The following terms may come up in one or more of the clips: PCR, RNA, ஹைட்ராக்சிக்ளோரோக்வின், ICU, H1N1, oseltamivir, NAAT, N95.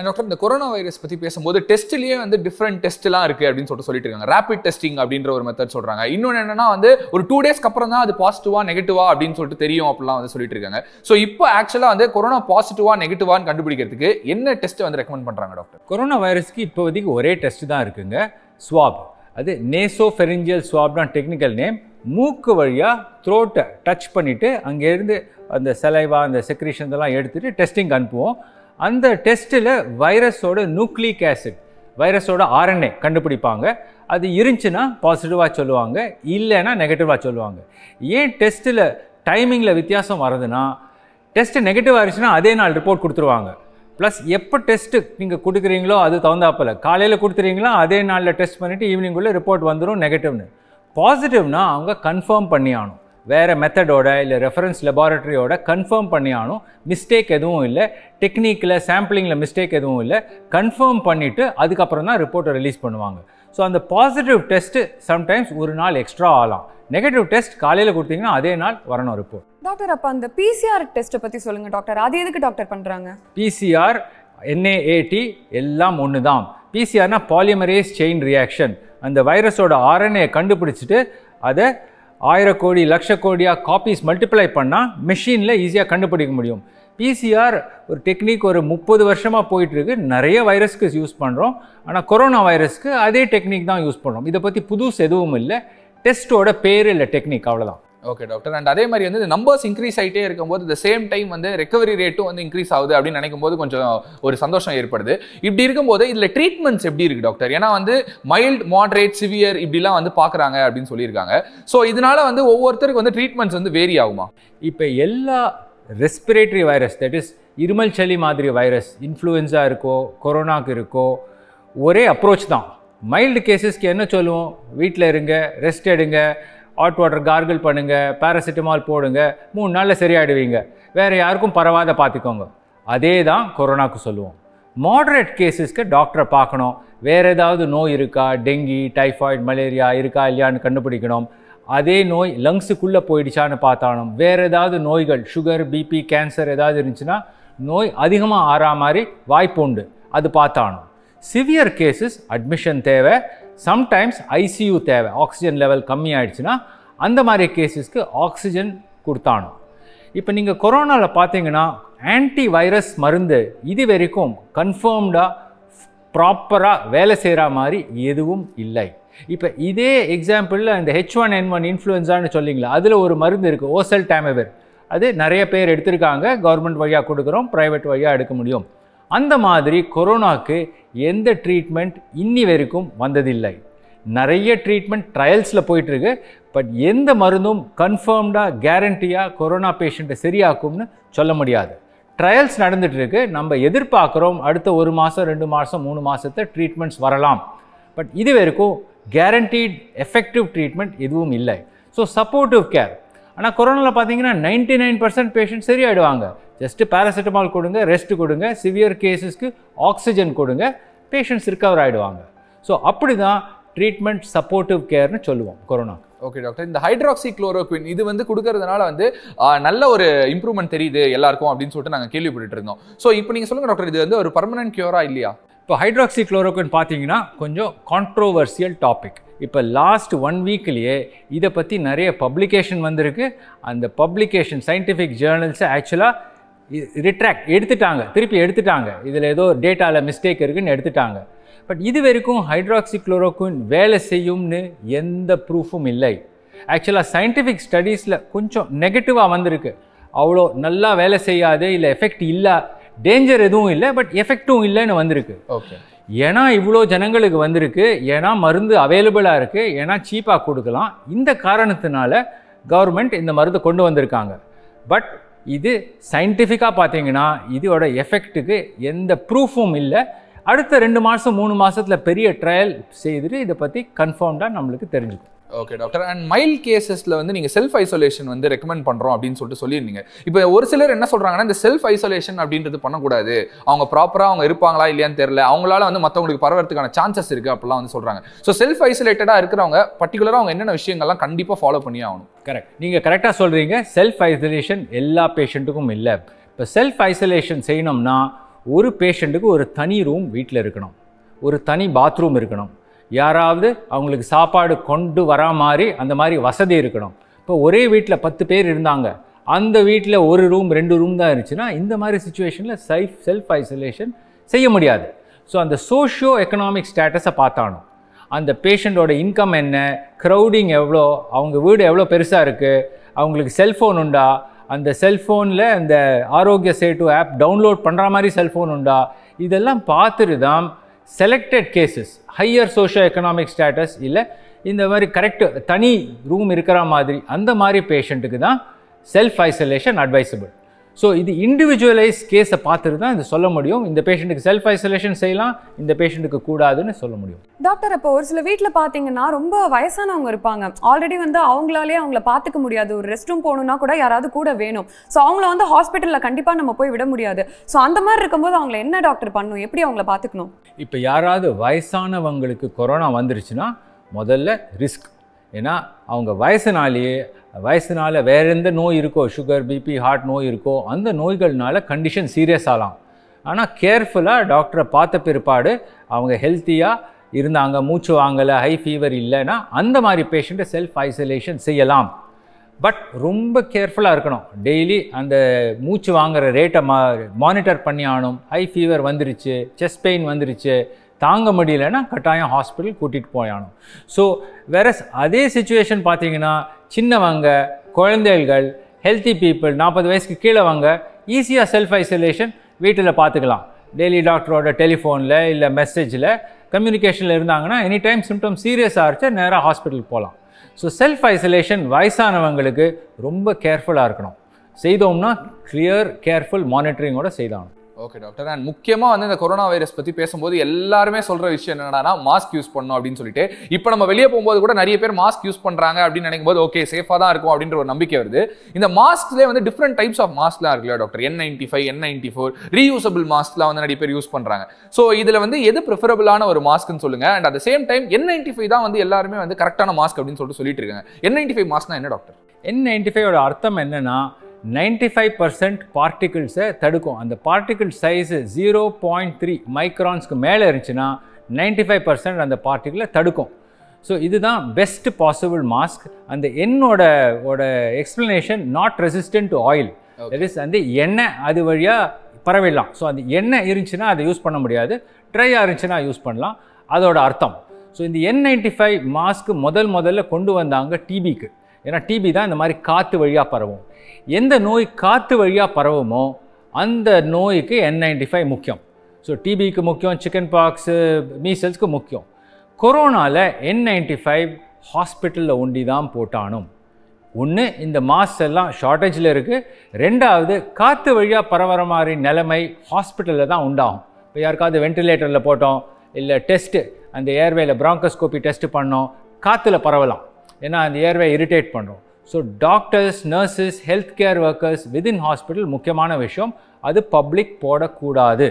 And doctor, the coronavirus பத்தி பேசும்போது டெஸ்ட்லயே வந்து டிஃபரண்ட் டெஸ்ட் எல்லாம் இருக்கு அப்படினு சொல்லிட்டு இருக்காங்க. ரேபிட் டெஸ்டிங் அப்படிங்கற ஒரு மெத்தட் சொல்றாங்க. இன்னொன்னு என்னன்னா வந்து ஒரு 2 டேஸ்க்கு அப்புறம் தான் அது பாசிட்டிவா நெகட்டிவா அப்படினு சொல்லிட்டு தெரியும் அப்படிலாம் வந்து சொல்லிட்டு இருக்காங்க. சோ இப்போ ஆக்சுவலா வந்து கொரோனா பாசிட்டிவா நெகட்டிவான்னு கண்டுபிடிக்கிறதுக்கு என்ன டெஸ்ட் வந்து ரெக்கமெண்ட் பண்றாங்க டாக்டர்? கொரோனா வைரஸ்க்கு இப்போதைக்கு ஒரே டெஸ்ட் தான் இருக்குங்க, ஸ்வாப். அது நேசோஃபரிஞ்சியல் ஸ்வாப்னா டெக்னிக்கல் நேம். மூக்கு வழியா த்ரோட்டை டச் பண்ணிட்டு அங்க இருந்து அந்த சலைவா அந்த செக்ரீஷன் இதெல்லாம் எடுத்துட்டு டெஸ்டிங் அனுப்புவோம். அந்த டெஸ்ட்டில் வைரஸோட நியூக்ளிக் ஆசிட் வைரஸோட ஆர்என்ஏ கண்டுபிடிப்பாங்க. அது இருந்துச்சுன்னா பாசிட்டிவாக சொல்லுவாங்க, இல்லைன்னா நெகட்டிவாக சொல்லுவாங்க. ஏன் டெஸ்ட்டில் டைமிங்கில் வித்தியாசம் வருதுன்னா, டெஸ்ட்டு நெகட்டிவாக இருந்துச்சுன்னா அதே நாள் ரிப்போர்ட் கொடுத்துருவாங்க. ப்ளஸ் எப்போ டெஸ்ட்டு நீங்கள் கொடுக்குறீங்களோ அது தகுந்தாப்பில், காலையில் கொடுத்துறீங்களா அதே நாளில் டெஸ்ட் பண்ணிவிட்டு ஈவினிங்குள்ளே ரிப்போர்ட் வந்துடும் நெகட்டிவ்னு. பாசிட்டிவ்னா அவங்க கன்ஃபார்ம் பண்ணி ஆகணும், வேறு மெத்தடோட இல்லை ரெஃபரன்ஸ் லெபார்ட்டரியோட கன்ஃபார்ம் பண்ணி ஆகணும். மிஸ்டேக் எதுவும் இல்லை, டெக்னிக்கில் சாம்பிளிங்கில் மிஸ்டேக் எதுவும் இல்லை. கன்ஃபார்ம் பண்ணிவிட்டு அதுக்கப்புறம் தான் ரிப்போர்ட்டை ரிலீஸ் பண்ணுவாங்க. ஸோ அந்த பாசிட்டிவ் டெஸ்ட்டு சம்டைம்ஸ் ஒரு நாள் எக்ஸ்ட்ரா ஆகலாம். நெகட்டிவ் டெஸ்ட் காலையில் கொடுத்தீங்கன்னா அதே நாள் வரணும் ரிப்போர்ட். டாக்டர், அப்போ அந்த பிசிஆர் டெஸ்ட்டை பற்றி சொல்லுங்கள் டாக்டர். அது எதுக்கு டாக்டர் பண்ணுறாங்க? பிசிஆர் NAAT எல்லாம் ஒன்று தான். பிசிஆர்னா பாலிமரேஸ் செயின் ரியாக்ஷன். அந்த வைரஸோட RNA கண்டுபிடிச்சிட்டு அதை 1000 கோடி 1,00,000 கோடியா காப்பீஸ் மல்டிப்ளை பண்ணால் மிஷினில் ஈஸியாக கண்டுபிடிக்க முடியும். PCR ஒரு டெக்னிக் ஒரு 30 வருஷமாக போயிட்டுருக்கு. நிறைய வைரஸ்க்கு யூஸ் பண்ணுறோம். ஆனால் கொரோனா வைரஸ்க்கு அதே டெக்னிக் தான் யூஸ் பண்ணுறோம். இதை பற்றி புதுசு எதுவும் இல்லை. டெஸ்ட்டோட பேர் இல்லை, டெக்னிக், அவ்வளோதான். Okay doctor. அண்ட் அதே மாதிரி வந்து நம்பர்ஸ் இன்க்ரீஸ் ஆகிட்டே இருக்கும்போது இந்த சேம் டைம் வந்து ரெக்கவரி ரேட்டும் வந்து இன்க்ரீஸ் ஆகுது அப்படின்னு நினைக்கும் போது கொஞ்சம் ஒரு சந்தோஷம் ஏற்படுது. இப்படி இருக்கும்போது இதில் ட்ரீட்மெண்ட்ஸ் எப்படி இருக்குது டாக்டர்? ஏன்னா வந்து மைல்டு, மாட்ரேட், சிவியர் இப்படிலாம் வந்து பார்க்குறாங்க அப்படின்னு சொல்லியிருக்காங்க. ஸோ இதனால வந்து ஒவ்வொருத்தருக்கு வந்து ட்ரீட்மெண்ட்ஸ் வந்து வேரி ஆகுமா? இப்போ எல்லா ரெஸ்பிரேட்டரி வைரஸ், தட் இஸ் இருமல் சளி மாதிரி வைரஸ், இன்ஃப்ளூயன்ஸா இருக்கோ கொரோனாக்கு இருக்கோ ஒரே அப்ரோச் தான். மைல்டு கேஸஸ்க்கு என்ன சொல்லுவோம்? வீட்டில் இருங்க, ரெஸ்ட் எடுங்க, ஹாட் வாட்டர் கார்கிள் பண்ணுங்கள், பேராசிட்டமால் போடுங்க, 3 நாளில் சரியாயிடுவீங்க, வேறு யாருக்கும் பரவாத பார்த்துக்கோங்க. அதே தான் கொரோனாவுக்கு சொல்லுவோம். மாட்ரேட் கேஸஸ்க்கு டாக்டரை பார்க்கணும், வேறு ஏதாவது நோய் இருக்கா, டெங்கி, டைஃபாய்டு, மலேரியா இருக்கா இல்லையான்னு கண்டுபிடிக்கணும். அதே நோய் லங்ஸுக்குள்ளே போயிடுச்சான்னு பார்த்தாலும், வேறு ஏதாவது நோய்கள் சுகர், பிபி, கேன்சர் ஏதாவது இருந்துச்சுன்னா நோய் அதிகமாக ஆறா மாதிரி வாய்ப்பு உண்டு, அது பார்த்தாலும். சிவியர் கேஸஸ் அட்மிஷன் தேவை, சம்டைம்ஸ் ICU தேவை, ஆக்சிஜன் லெவல் கம்மி ஆகிடுச்சுன்னா அந்த மாதிரி கேஸஸ்க்கு ஆக்சிஜன் கொடுத்தானோ. இப்போ நீங்கள் கொரோனாவில் பார்த்தீங்கன்னா ஆன்டி வைரஸ் மருந்து இது வரைக்கும் கன்ஃபார்ம்டாக ப்ராப்பராக வேலை செய்கிற மாதிரி எதுவும் இல்லை. இப்போ இதே எக்ஸாம்பிளில் அந்த H1N1 இன்ஃப்ளூயன்ஸான்னு சொல்லிங்களா, அதில் ஒரு மருந்து இருக்குது, oseltamivir. அது நிறைய பேர் எடுத்திருக்காங்க, கவர்மெண்ட் வழியாக கொடுக்குறோம், ப்ரைவேட் வழியாக எடுக்க முடியும். அந்த மாதிரி கொரோனாவுக்கு எந்த ட்ரீட்மெண்ட் இன்னி வரைக்கும் வந்ததில்லை. நிறைய ட்ரீட்மெண்ட் ட்ரையல்ஸில் போயிட்டுருக்கு. பட் எந்த மருந்தும் கன்ஃபார்ம்டாக கேரண்டியாக கொரோனா பேஷண்ட்டை சரியாக்கும்னு சொல்ல முடியாது. ட்ரையல்ஸ் நடந்துகிட்ருக்கு. நம்ம எதிர்பார்க்குறோம் அடுத்த 1 மாதம் 2 மாதம் 3 மாதத்தை ட்ரீட்மெண்ட்ஸ் வரலாம். பட் இது வரைக்கும் கேரண்டீட் எஃபெக்டிவ் ட்ரீட்மெண்ட் எதுவும் இல்லை. So supportive care. ஆனால் கொரோனாவில் பார்த்தீங்கன்னா 99% பேஷண்ட் சரியாயிடுவாங்க. ஜஸ்ட்டு பேராசிட்டமால் கொடுங்க, ரெஸ்ட் கொடுங்க, சிவியர் கேஸஸ்க்கு ஆக்சிஜன் கொடுங்க, பேஷண்ட்ஸ் ரிகவர் ஆகிடுவாங்க. ஸோ அப்படி தான் ட்ரீட்மெண்ட் சப்போர்ட்டிவ் கேர்னு சொல்லுவோம் கொரோனாக்கு. Okay doctor. இந்த ஹைட்ராக்சிக்ளோரோக்வின் இது வந்து கொடுக்கறதுனால வந்து நல்ல ஒரு இம்ப்ரூவ்மெண்ட் தெரியுது எல்லாருக்கும் அப்படின்னு சொல்லிட்டு நாங்கள் கேள்விப்பட்டு இருந்தோம். ஸோ இப்போ நீங்கள் சொல்லுங்கள் டாக்டர், இது வந்து ஒரு பர்மனன்ட் கியூரா இல்லையா? இப்போ ஹைட்ராக்சிக்ளோரோக்வின் பார்த்தீங்கன்னா கொஞ்சம் கான்ட்ரோவர்சியல் டாபிக். இப்போ லாஸ்ட் 1 வீக்லேயே இதை பற்றி நிறைய பப்ளிகேஷன் வந்திருக்கு. அந்த பப்ளிகேஷன் சயின்டிஃபிக் ஜேர்னல்ஸை ஆக்சுவலாக திருப்பி எடுத்துட்டாங்க. இதில் ஏதோ டேட்டாவில் மிஸ்டேக் இருக்குதுன்னு எடுத்துட்டாங்க. பட் இது வரைக்கும் ஹைட்ராக்சிக்ளோரோக்வின் வேலை செய்யும்னு எந்த ப்ரூஃபும் இல்லை. ஆக்சுவலாக சயின்டிஃபிக் ஸ்டடீஸில் கொஞ்சம் நெகட்டிவாக வந்திருக்கு. அவ்வளோ நல்லா வேலை செய்யாது, இல்லை எஃபெக்ட் இல்லை, டேஞ்சர் எதுவும் இல்லை, பட் எஃபெக்டும் இல்லைன்னு வந்திருக்கு. ஓகே. ஏன்னா இவ்வளோ ஜனங்களுக்கு வந்திருக்கு, ஏன்னா மருந்து அவைலபிளாக இருக்குது, ஏன்னா சீப்பாக கொடுக்கலாம். இந்த காரணத்தினால கவர்மெண்ட் இந்த மருந்து கொண்டு வந்திருக்காங்க. பட் இது சயின்டிஃபிக்காக பார்த்தீங்கன்னா இதோட எஃபெக்ட்டுக்கு எந்த ப்ரூஃபும் இல்லை. அடுத்த 2 மாதம் 3 மாதத்தில் பெரிய ட்ரையல் செய்துட்டு இதை பற்றி கன்ஃபார்ம்டாக நம்மளுக்கு தெரிஞ்சுக்கும். Okay doctor. அண்ட் மைல்ட் கேஸஸில் வந்து நீங்கள் செல்ஃப் ஐசோலேஷன் வந்து ரெக்கமெண்ட் பண்ணுறோம் அப்படின்னு சொல்லிட்டு சொல்லியிருந்தீங்க. இப்போ ஒரு சிலர் என்ன சொல்கிறாங்கன்னா, இந்த செல்ஃப் ஐசோலேஷன் அப்படின்றது பண்ணக்கூடாது, அவங்க ப்ராப்பராக அவங்க இருப்பாங்களா இல்லையான்னு தெரியல, அவங்களால வந்து மற்றவங்களுக்கு பரவறதுக்கான சான்சஸ் இருக்குது அப்படிலாம் வந்து சொல்கிறாங்க. ஸோ செல்ஃப் ஐசோலேட்டடாக இருக்கிறவங்க பர்டிகுலராக அவங்க என்னென்ன விஷயங்கள்லாம் கண்டிப்பாக ஃபாலோ பண்ணி ஆகணும்? கரெக்ட், நீங்கள் கரெக்டாக சொல்கிறீங்க. செல்ஃப் ஐசோலேஷன் எல்லா பேஷண்ட்டுக்கும் இல்லை. இப்போ செல்ஃப் ஐசோலேஷன் செய்யணும்னா ஒரு பேஷண்ட்டுக்கு ஒரு தனி ரூம் வீட்டில் இருக்கணும், ஒரு தனி பாத்ரூம் இருக்கணும், யாராவது அவங்களுக்கு சாப்பாடு கொண்டு வரா மாதிரி அந்த மாதிரி வசதி இருக்கணும். இப்போ ஒரே வீட்டில் 10 பேர் இருந்தாங்க, அந்த வீட்டில் ஒரு ரூம் 2 ரூம் தான் இருந்துச்சுன்னா இந்த மாதிரி சுச்சுவேஷனில் செல்ஃப் ஐசோலேஷன் செய்ய முடியாது. ஸோ அந்த சோஷியோ எக்கனாமிக் ஸ்டேட்டஸை பார்த்தானோ, அந்த பேஷண்ட்டோட இன்கம் என்ன, க்ரௌடிங் எவ்வளோ, அவங்க வீடு எவ்வளோ பெருசாக இருக்குது, அவங்களுக்கு செல்ஃபோன் உண்டா, அந்த செல்ஃபோனில் அந்த ஆரோக்கிய சேட்டு ஆப் டவுன்லோட் பண்ணுற மாதிரி செல்ஃபோன் உண்டா, இதெல்லாம் பார்த்துட்டு தான் selected cases higher socio economic status இல்லை இந்த மாதிரி கரெக்ட் தனி ரூம் இருக்கிற மாதிரி அந்த மாதிரி பேஷண்ட்டுக்கு தான் செல்ஃப் ஐசோலேஷன் அட்வைசபிள். ஸோ இது இண்டிவிஜுவலைஸ் கேஸை பார்த்துட்டு தான் இது சொல்ல முடியும், இந்த பேஷண்ட்டுக்கு செல்ஃப் ஐசோலேஷன் செய்யலாம், இந்த பேஷண்ட்டுக்கு கூடாதுன்னு சொல்ல முடியும். டாக்டர், அப்போ ஒரு சில வீட்டில் பார்த்தீங்கன்னா ரொம்ப வயசானவங்க இருப்பாங்க, ஆல்ரெடி அவங்களாலே அவங்கள பார்த்துக்க முடியாது, ஒரு ரெஸ்ட் ரூம் போகணுன்னா கூட யாராவது கூட வேணும். ஸோ அவங்கள ஹாஸ்பிட்டலில் கண்டிப்பாக நம்ம போய் விட முடியாது. ஸோ அந்த மாதிரி இருக்கும்போது அவங்கள என்ன டாக்டர் பண்ணணும், எப்படி அவங்கள பார்த்துக்கணும்? இப்போ யாராவது வயசானவங்களுக்கு கொரோனா வந்துருச்சுன்னா முதல்ல ரிஸ்க், ஏன்னா அவங்க வயசுனால வேறு எந்த நோய் இருக்கோ, சுகர், பிபி, ஹார்ட் நோய் இருக்கோ, அந்த நோய்கள்னால கண்டிஷன் சீரியஸ் ஆகலாம். ஆனால் கேர்ஃபுல்லாக டாக்டரை பார்த்த பிற்பாடு அவங்க ஹெல்த்தியாக இருந்தாங்க, மூச்சு வாங்கலை, ஹை ஃபீவர் இல்லைன்னா அந்த மாதிரி பேஷண்ட்டை செல்ஃப் ஐசோலேஷன் செய்யலாம். பட் ரொம்ப கேர்ஃபுல்லாக இருக்கணும், டெய்லி அந்த மூச்சு வாங்குகிற ரேட்டை மானிட்டர் பண்ணி ஆகணும். ஹை ஃபீவர் வந்துருச்சு, செஸ்ட் பெயின் வந்துருச்சு, தாங்க முடியலைன்னா கட்டாயம் ஹாஸ்பிட்டல் கூட்டிகிட்டு போயானும். ஸோ வேற அதே சுச்சுவேஷன் பார்த்தீங்கன்னா சின்னவங்க, குழந்தைகள், ஹெல்த்தி பீப்புள், 40 வயசுக்கு கீழேவங்க ஈஸியாக செல்ஃப் ஐசோலேஷன் வீட்டில் பார்த்துக்கலாம். டெய்லி டாக்டரோட டெலிஃபோனில் இல்லை மெசேஜில் கம்யூனிகேஷனில் இருந்தாங்கன்னா எனி டைம் சிம்டம் சீரியஸ் ஆகிடுச்சா நேராக ஹாஸ்பிட்டலுக்கு போகலாம். ஸோ செல்ஃப் ஐசோலேஷன் வயசானவங்களுக்கு ரொம்ப கேர்ஃபுல்லாக இருக்கணும், செய்தோம்னா கிளியர் கேர்ஃபுல் மானிட்டரிங்கோடு செய்தாகணும். ஓகே டாக்டர், அண்ட் முக்கியமாக இந்த கொரோனா வைரஸ் பற்றி பேசும்போது எல்லாருமே சொல்கிற விஷயம் என்னன்னா மாஸ்க் யூஸ் பண்ணணும் அப்படின்னு சொல்லிட்டு, இப்போ நம்ம வெளியே போகும்போது கூட நிறைய பேர் மாஸ்க் யூஸ் பண்ணுறாங்க அப்படின்னு நினைக்கும் போது ஓகே சேஃபாக தான் இருக்கும் அப்படின்ற ஒரு நம்பிக்கை வருது. இந்த மாஸ்க்லேயே டிஃப்ரெண்ட் டைப்ஸ் ஆஃப் மாஸ்க்லாம் இருக்குல்ல டாக்டர், N95, N94, ரீயூசபிள் மாஸ்க்லாம் நிறைய பேர் யூஸ் பண்ணுறாங்க. ஸோ இதில் எது ப்ரிஃபரபிளான ஒரு மாஸ்க்னு சொல்லுங்கள். And at same time N95 தான் எல்லாருமே கரெக்டான மாஸ்க் அப்படின்னு சொல்லிட்டு இருக்காங்க. N95 மாஸ்க்னா என்ன டாக்டர்? N95யோட அர்த்தம் என்னன்னா 95% பார்ட்டிகிள்ஸை தடுக்கும். அந்த பார்ட்டிகிள் சைஸு 0.3 மைக்ரான்ஸ்க்கு மேலே இருந்துச்சுன்னா 95% அந்த பார்ட்டிகிளை தடுக்கும். ஸோ இதுதான் பெஸ்ட் பாசிபிள் மாஸ்க். அந்த என்னோட explanation not resistant to oil, that is எண்ணெய் அது வழியாக பரவிடலாம். ஸோ அந்த எண்ணெய் இருந்துச்சுன்னா அதை யூஸ் பண்ண முடியாது, ட்ரையாக இருந்துச்சுன்னா யூஸ் பண்ணலாம், அதோட அர்த்தம். ஸோ இந்த N95 மாஸ்க்கு முதல்ல கொண்டு வந்தாங்க டிபிக்கு, ஏன்னா டிபி தான் இந்த மாதிரி காற்று வழியாக பரவும். எந்த நோய் காற்று வழியாக பரவுமோ அந்த நோய்க்கு N95 முக்கியம். ஸோ டிபிக்கு முக்கியம், சிக்கன் பாக்ஸு, மீசல்ஸ்க்கு முக்கியம். கொரோனாவில் N95 ஹாஸ்பிட்டலில் ஒண்டி தான் போட்டானும். ஒன்று, இந்த மாஸ்க் எல்லாம் ஷார்ட்டேஜில் இருக்குது. ரெண்டாவது, காற்று வழியாக பரவுற மாதிரி நிலைமை ஹாஸ்பிட்டலில் தான் உண்டாகும். இப்போ யாருக்காவது வென்டிலேட்டரில் போட்டோம், இல்லை டெஸ்ட்டு அந்த ஏர்வேல பிராங்கோஸ்கோபி டெஸ்ட்டு பண்ணோம், காற்றுல பரவலாம், ஏன்னா அந்த ஏர்வே இரிட்டேட் பண்ணுறோம். So doctors, nurses, health care workers within hospital முக்கியமான விஷயம், அது பப்ளிக் போடக்கூடாது,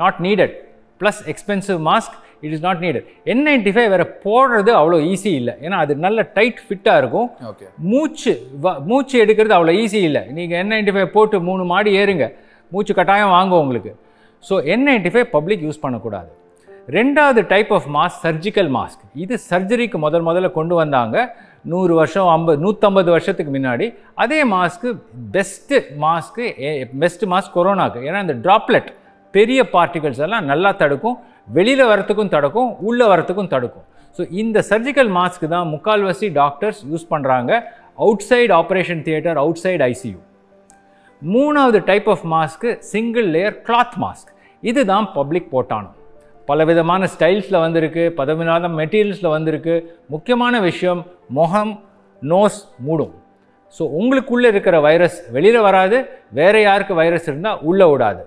not needed. Plus expensive mask, it is not needed. N95 வேறு போடுறது அவ்வளோ ஈஸி இல்லை, ஏன்னா அது நல்ல டைட் ஃபிட்டாக இருக்கும். மூச்சு எடுக்கிறது அவ்வளோ ஈஸி இல்லை. நீங்கள் N95 போட்டு 3 மாடி ஏறுங்க, மூச்சு கட்டாயம் வாங்கும் உங்களுக்கு. ஸோ N95 பப்ளிக் யூஸ் பண்ணக்கூடாது. ரெண்டாவது type of mask surgical mask. இது சர்ஜரிக்கு முதல்ல கொண்டு வந்தாங்க 100 வருஷம், 150 வருஷத்துக்கு முன்னாடி. அதே மாஸ்க்கு பெஸ்ட் மாஸ்க் கொரோனாக்கு, ஏன்னா இந்த ட்ராப்லெட் பெரிய பார்ட்டிகல்ஸ் எல்லாம் நல்லா தடுக்கும், வெளியில் வரத்துக்கும் தடுக்கும், உள்ளே வரத்துக்கும் தடுக்கும். ஸோ இந்த சர்ஜிக்கல் மாஸ்க்கு தான் முக்கால்வாசி டாக்டர்ஸ் யூஸ் பண்ணுறாங்க outside operation theatre, outside ICU. மூணாவது type of mask single layer cloth mask. இது தான் பப்ளிக் போட்டானோ, பலவிதமான ஸ்டைல்ஸில் வந்திருக்கு, 10 மெட்டீரியல்ஸில் வந்திருக்கு. முக்கியமான விஷயம், முகம், நோஸ் மூடும். ஸோ உங்களுக்குள்ளே இருக்கிற வைரஸ் வெளியில் வராது, வேறு யாருக்கு வைரஸ் இருந்தால் உள்ளே விடாது.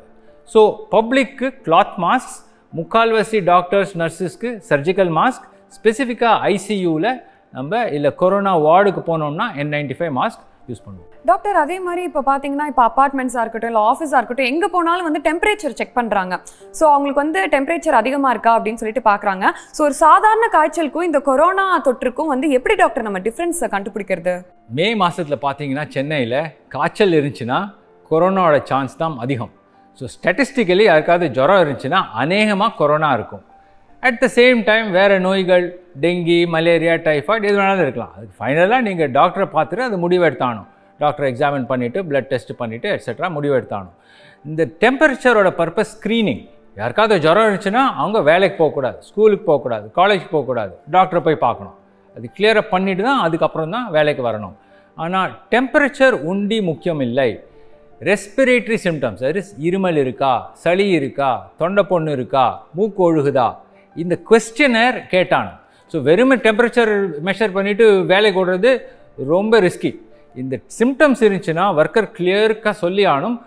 ஸோ பப்ளிக்கு கிளாத் மாஸ்க், முக்கால்வாசி டாக்டர்ஸ் நர்ஸஸ்க்கு சர்ஜிக்கல் மாஸ்க், ஸ்பெசிஃபிக்காக ICUவில் நம்ம இல்லை கொரோனா வார்டுக்கு போனோம்னா N95 மாஸ்க் யூஸ் பண்ணுவோம். டாக்டர், அதே மாதிரி இப்போ பார்த்தீங்கன்னா இப்போ அப்பார்ட்மெண்ட்ஸாக இருக்கட்டும், இல்லை ஆஃபீஸாக இருக்கட்டும், எங்கே போனாலும் டெம்பரேச்சர் செக் பண்ணுறாங்க. ஸோ அவங்களுக்கு டெம்பரேச்சர் அதிகமாக இருக்கா அப்படின்னு சொல்லிட்டு பார்க்குறாங்க. ஸோ ஒரு சாதாரண காய்ச்சலுக்கும் இந்த கொரோனா தொற்றுக்கும் எப்படி டாக்டர் நம்ம டிஃப்ரென்ஸை கண்டுபிடிக்கிறது? மே மாதத்தில் பார்த்தீங்கன்னா சென்னையில் காய்ச்சல் இருந்துச்சுன்னா கொரோனாவோட சான்ஸ் தான் அதிகம். So statistically, yarkadhu joram irunchina anehama corona irukum. At the same time, vera noigal, dengue, malaria, typhoid edhu nadathum irukkalam. Adukku finally neenga doctor paathira adu mudivu eduthanum. Doctor examine pannittu blood test pannittu etc mudivu eduthanum. Indha temperature oda purpose screening. யாருக்காவது ஜுரம் இருந்துச்சுன்னா அவங்க வேலைக்கு போகக்கூடாது, ஸ்கூலுக்கு போகக்கூடாது, காலேஜுக்கு போகக்கூடாது, டாக்டரை போய் பார்க்கணும். அது கிளியர் அப் பண்ணிட்டு தான் அதுக்கப்புறம் தான் வேலைக்கு வரணும். ஆனால் டெம்பரேச்சர் உண்டி முக்கியம் இல்லை. ரெஸ்பிரேட்டரி சிம்டம்ஸ், அது இருமல் இருக்கா, சளி இருக்கா, தொண்டை பொண்ணு இருக்கா, மூக்கு ஒழுகுதா, இந்த குவெஸ்டினர் கேட்டானு. ஸோ வெறும் டெம்பரேச்சர் மெஷர் பண்ணிவிட்டு வேலைக்கு ஓடுறது ரொம்ப ரிஸ்கி. இந்த சிம்டம்ஸ் இருந்துச்சுன்னா ஒர்க்கர் கிளியருக்காக சொல்லி ஆனும்,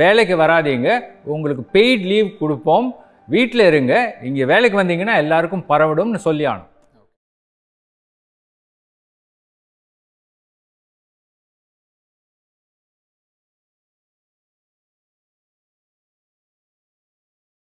வேலைக்கு வராதீங்க, உங்களுக்கு பெய்ட் லீவ் கொடுப்போம், வீட்டில் இருங்க, இங்கே வேலைக்கு வந்தீங்கன்னா எல்லாருக்கும் பரவிடும்னு சொல்லி ஆனும்.